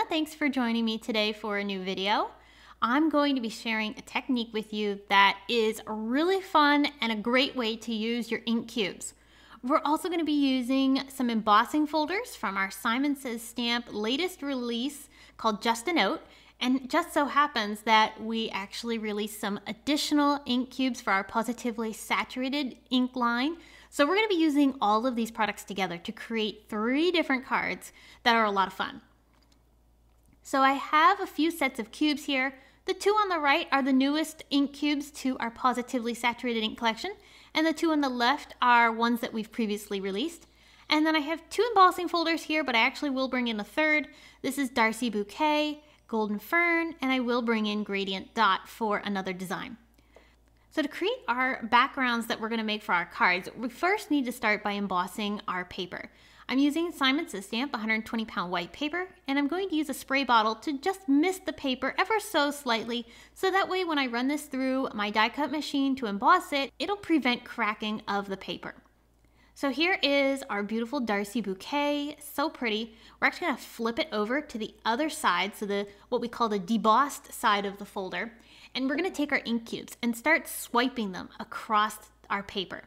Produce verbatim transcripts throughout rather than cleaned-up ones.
Donna. Thanks for joining me today for a new video. I'm going to be sharing a technique with you that is really fun and a great way to use your ink cubes. We're also going to be using some embossing folders from our Simon Says Stamp latest release called Just a Note. And it just so happens that we actually released some additional ink cubes for our Pawsitively Saturated Ink line. So we're going to be using all of these products together to create three different cards that are a lot of fun. So I have a few sets of cubes here. The two on the right are the newest ink cubes to our Pawsitively Saturated Ink collection, and the two on the left are ones that we've previously released. And then I have two embossing folders here, but I actually will bring in a third. This is Darcy Bouquet, Golden Fern, and I will bring in Gradient Dot for another design. So to create our backgrounds that we're going to make for our cards, we first need to start by embossing our paper. I'm using Simon Says Stamp one hundred twenty pound white paper, and I'm going to use a spray bottle to just mist the paper ever so slightly, so that way when I run this through my die cut machine to emboss it, it'll prevent cracking of the paper. So here is our beautiful Darcy Bouquet, so pretty. We're actually gonna flip it over to the other side, so the what we call the debossed side of the folder, and we're gonna take our ink cubes and start swiping them across our paper.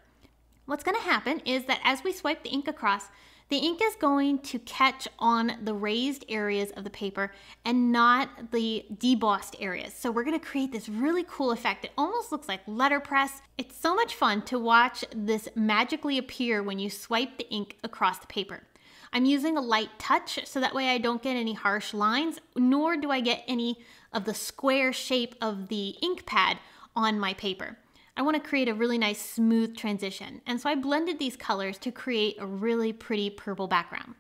What's gonna happen is that as we swipe the ink across, the ink is going to catch on the raised areas of the paper and not the debossed areas. So we're gonna create this really cool effect. It almost looks like letterpress. It's so much fun to watch this magically appear when you swipe the ink across the paper. I'm using a light touch so that way I don't get any harsh lines, nor do I get any of the square shape of the ink pad on my paper. I want to create a really nice smooth transition, and so I blended these colors to create a really pretty purple background.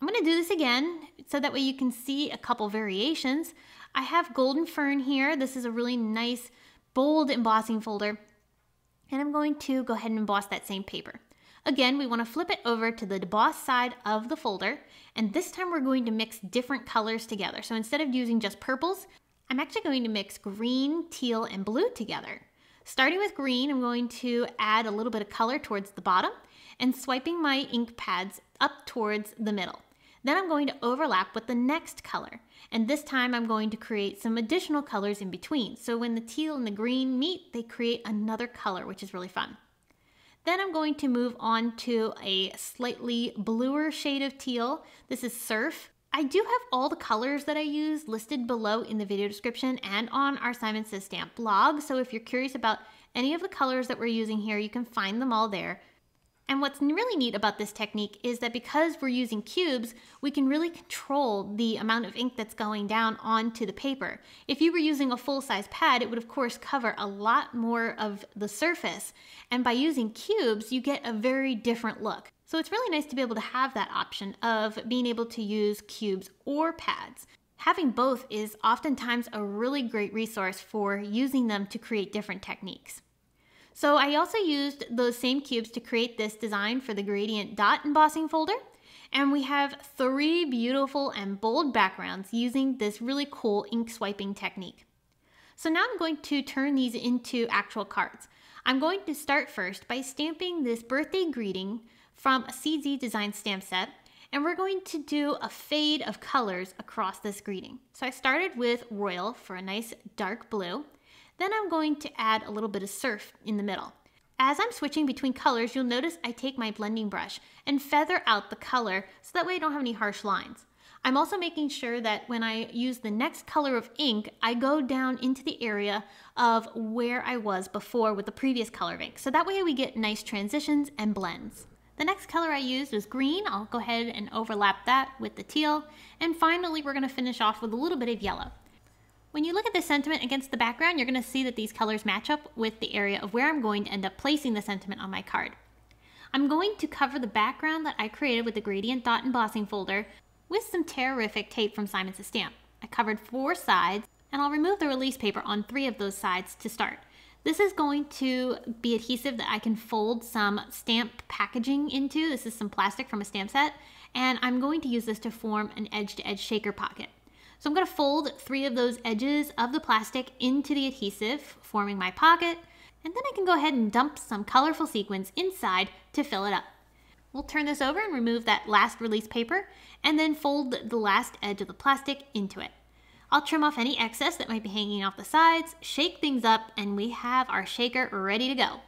I'm going to do this again so that way you can see a couple variations. I have Golden Fern here. This is a really nice bold embossing folder, and I'm going to go ahead and emboss that same paper. Again, we want to flip it over to the debossed side of the folder, and this time we're going to mix different colors together. So instead of using just purples, I'm actually going to mix green, teal, and blue together. Starting with green, I'm going to add a little bit of color towards the bottom and swiping my ink pads up towards the middle. Then I'm going to overlap with the next color. And this time I'm going to create some additional colors in between. So when the teal and the green meet, they create another color, which is really fun. Then I'm going to move on to a slightly bluer shade of teal. This is Surf. I do have all the colors that I use listed below in the video description and on our Simon Says Stamp blog. So if you're curious about any of the colors that we're using here, you can find them all there. And what's really neat about this technique is that because we're using cubes, we can really control the amount of ink that's going down onto the paper. If you were using a full-size pad, it would of course cover a lot more of the surface. And by using cubes, you get a very different look. So it's really nice to be able to have that option of being able to use cubes or pads. Having both is oftentimes a really great resource for using them to create different techniques. So I also used those same cubes to create this design for the Gradient Dot embossing folder. And we have three beautiful and bold backgrounds using this really cool ink swiping technique. So now I'm going to turn these into actual cards. I'm going to start first by stamping this birthday greeting from a C Z Design stamp set, and we're going to do a fade of colors across this greeting. So I started with Royal for a nice dark blue, then I'm going to add a little bit of Surf in the middle. As I'm switching between colors, you'll notice I take my blending brush and feather out the color so that way I don't have any harsh lines. I'm also making sure that when I use the next color of ink, I go down into the area of where I was before with the previous color of ink. So that way we get nice transitions and blends. The next color I used was green. I'll go ahead and overlap that with the teal. And finally, we're gonna finish off with a little bit of yellow. When you look at the sentiment against the background, you're gonna see that these colors match up with the area of where I'm going to end up placing the sentiment on my card. I'm going to cover the background that I created with the Gradient Dot embossing folder with some terrific tape from Simon Says Stamp. I covered four sides, and I'll remove the release paper on three of those sides to start. This is going to be adhesive that I can fold some stamp packaging into. This is some plastic from a stamp set, and I'm going to use this to form an edge-to-edge shaker pocket. So I'm going to fold three of those edges of the plastic into the adhesive, forming my pocket, and then I can go ahead and dump some colorful sequins inside to fill it up. We'll turn this over and remove that last release paper and then fold the last edge of the plastic into it. I'll trim off any excess that might be hanging off the sides, shake things up, and we have our shaker ready to go.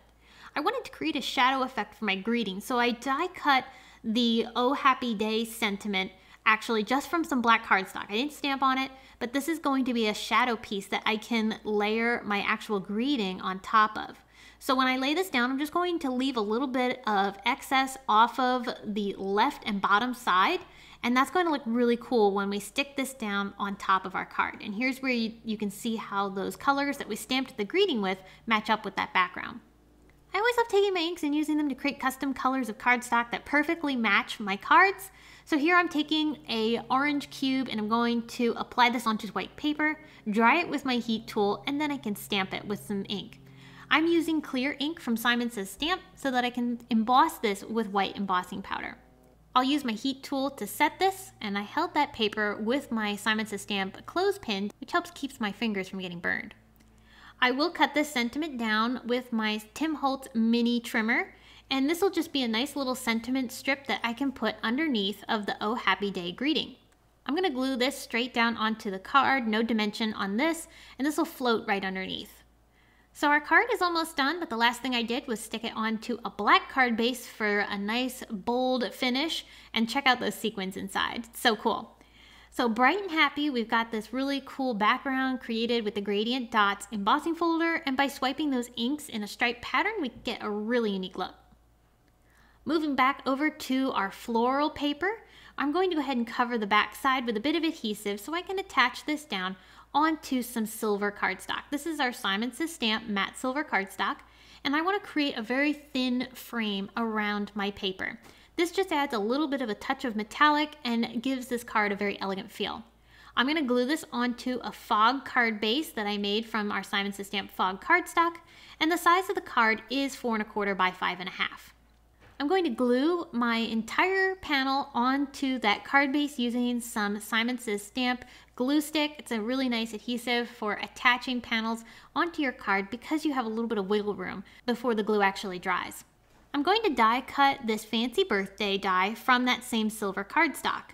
I wanted to create a shadow effect for my greeting, so I die cut the "Oh Happy Day" sentiment actually just from some black cardstock. I didn't stamp on it, but this is going to be a shadow piece that I can layer my actual greeting on top of. So when I lay this down, I'm just going to leave a little bit of excess off of the left and bottom side, and that's going to look really cool when we stick this down on top of our card. And here's where you, you can see how those colors that we stamped the greeting with match up with that background. I always love taking my inks and using them to create custom colors of cardstock that perfectly match my cards. So here I'm taking an orange cube and I'm going to apply this onto white paper, dry it with my heat tool, and then I can stamp it with some ink. I'm using clear ink from Simon Says Stamp so that I can emboss this with white embossing powder. I'll use my heat tool to set this, and I held that paper with my Simon Says Stamp clothespin, which helps keeps my fingers from getting burned. I will cut this sentiment down with my Tim Holtz mini trimmer, and this will just be a nice little sentiment strip that I can put underneath of the "Oh Happy Day" greeting. I'm gonna glue this straight down onto the card, no dimension on this, and this will float right underneath. So our card is almost done, but the last thing I did was stick it onto a black card base for a nice bold finish, and check out those sequins inside. It's so cool. So bright and happy, we've got this really cool background created with the Gradient Dots embossing folder, and by swiping those inks in a striped pattern, we get a really unique look. Moving back over to our floral paper, I'm going to go ahead and cover the back side with a bit of adhesive so I can attach this down onto some silver cardstock. This is our Simon Says Stamp matte silver cardstock, and I want to create a very thin frame around my paper. This just adds a little bit of a touch of metallic and gives this card a very elegant feel. I'm going to glue this onto a fog card base that I made from our Simon Says Stamp fog cardstock, and the size of the card is four and a quarter by five and a half. I'm going to glue my entire panel onto that card base using some Simon Says Stamp glue stick. It's a really nice adhesive for attaching panels onto your card because you have a little bit of wiggle room before the glue actually dries. I'm going to die cut this fancy birthday die from that same silver cardstock.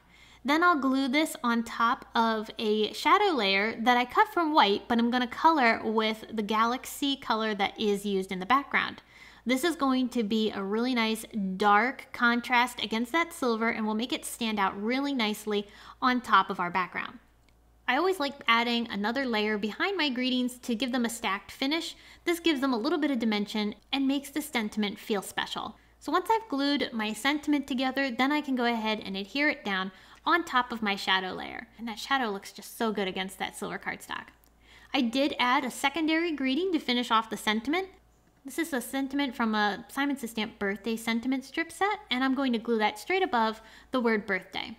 Then I'll glue this on top of a shadow layer that I cut from white, but I'm going to color with the galaxy color that is used in the background. This is going to be a really nice dark contrast against that silver, and will make it stand out really nicely on top of our background. I always like adding another layer behind my greetings to give them a stacked finish. This gives them a little bit of dimension and makes the sentiment feel special. So once I've glued my sentiment together, then I can go ahead and adhere it down on top of my shadow layer. And that shadow looks just so good against that silver cardstock. I did add a secondary greeting to finish off the sentiment. This is a sentiment from a Simon Says Stamp birthday sentiment strip set, and I'm going to glue that straight above the word birthday.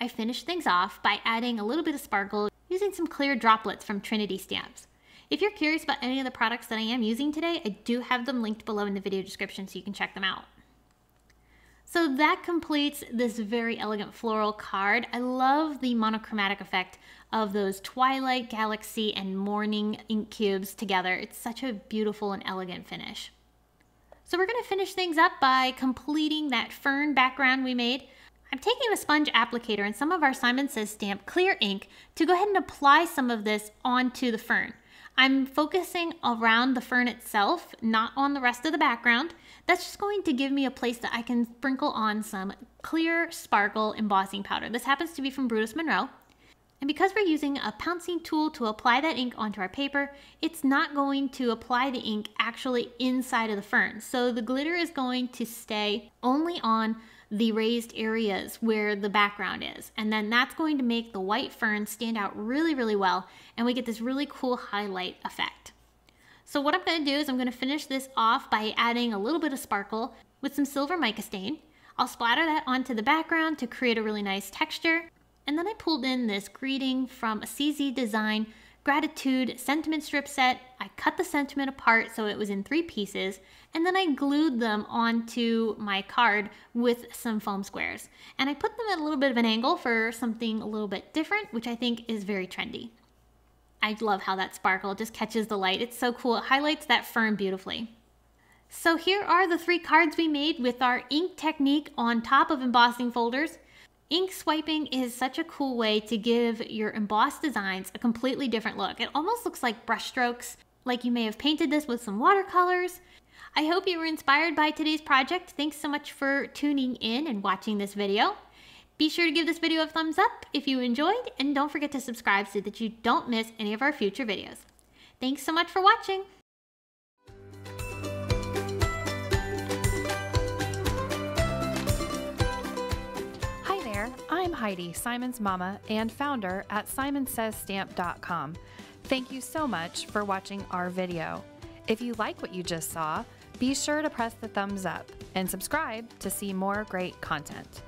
I finished things off by adding a little bit of sparkle using some clear droplets from Trinity Stamps. If you're curious about any of the products that I am using today, I do have them linked below in the video description so you can check them out. So that completes this very elegant floral card. I love the monochromatic effect of those twilight, galaxy, and morning ink cubes together. It's such a beautiful and elegant finish. So we're gonna finish things up by completing that fern background we made. I'm taking a sponge applicator and some of our Simon Says Stamp clear ink to go ahead and apply some of this onto the fern. I'm focusing around the fern itself, not on the rest of the background. That's just going to give me a place that I can sprinkle on some clear sparkle embossing powder. This happens to be from Brutus Monroe. And because we're using a pouncing tool to apply that ink onto our paper, it's not going to apply the ink actually inside of the fern. So the glitter is going to stay only on the raised areas where the background is. And then that's going to make the white fern stand out really, really well. And we get this really cool highlight effect. So what I'm gonna do is I'm gonna finish this off by adding a little bit of sparkle with some silver mica stain. I'll splatter that onto the background to create a really nice texture. And then I pulled in this greeting from a C Z Design gratitude sentiment strip set. I cut the sentiment apart so it was in three pieces, and then I glued them onto my card with some foam squares. And I put them at a little bit of an angle for something a little bit different, which I think is very trendy. I love how that sparkle just catches the light. It's so cool. It highlights that fern beautifully. So here are the three cards we made with our ink technique on top of embossing folders. Ink swiping is such a cool way to give your embossed designs a completely different look. It almost looks like brushstrokes, like you may have painted this with some watercolors. I hope you were inspired by today's project. Thanks so much for tuning in and watching this video. Be sure to give this video a thumbs up if you enjoyed, and don't forget to subscribe so that you don't miss any of our future videos. Thanks so much for watching. I'm Heidi, Simon's mama and founder at Simon Says Stamp dot com. Thank you so much for watching our video. If you like what you just saw, be sure to press the thumbs up and subscribe to see more great content.